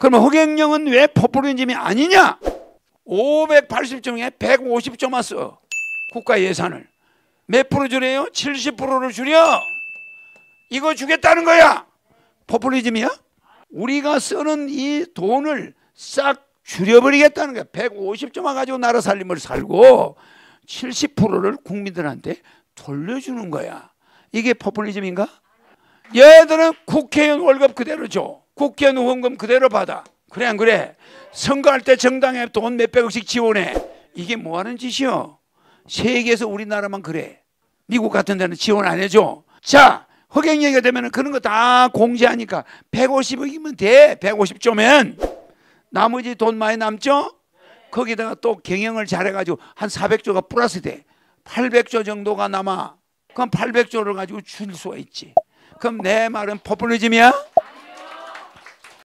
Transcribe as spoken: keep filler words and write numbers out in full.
그러면 허경영은 왜 포퓰리즘이 아니냐? 오백팔십 조 중에 백오십 조만 써. 국가 예산을. 몇 프로 줄여요? 칠십 퍼센트를 줄여. 이거 주겠다는 거야. 포퓰리즘이야? 우리가 쓰는 이 돈을 싹 줄여버리겠다는 거야. 백오십 조만 가지고 나라 살림을 살고 칠십 퍼센트를 국민들한테 돌려주는 거야. 이게 포퓰리즘인가? 얘들은 국회의원 월급 그대로 줘. 국회의원 후원금 그대로 받아. 그래 안 그래? 선거할 때 정당에 돈 몇백억씩 지원해. 이게 뭐하는 짓이요? 세계에서 우리나라만 그래. 미국 같은 데는 지원 안 해줘. 자, 허경영이가 되면 그런 거 다 공제하니까 백오십억이면 돼. 백오십 조면. 나머지 돈 많이 남죠? 거기다가 또 경영을 잘해가지고 한 사백 조가 플러스 돼. 팔백 조 정도가 남아. 그럼 팔백 조를 가지고 줄 수가 있지. 그럼 내 말은 포퓰리즘이야?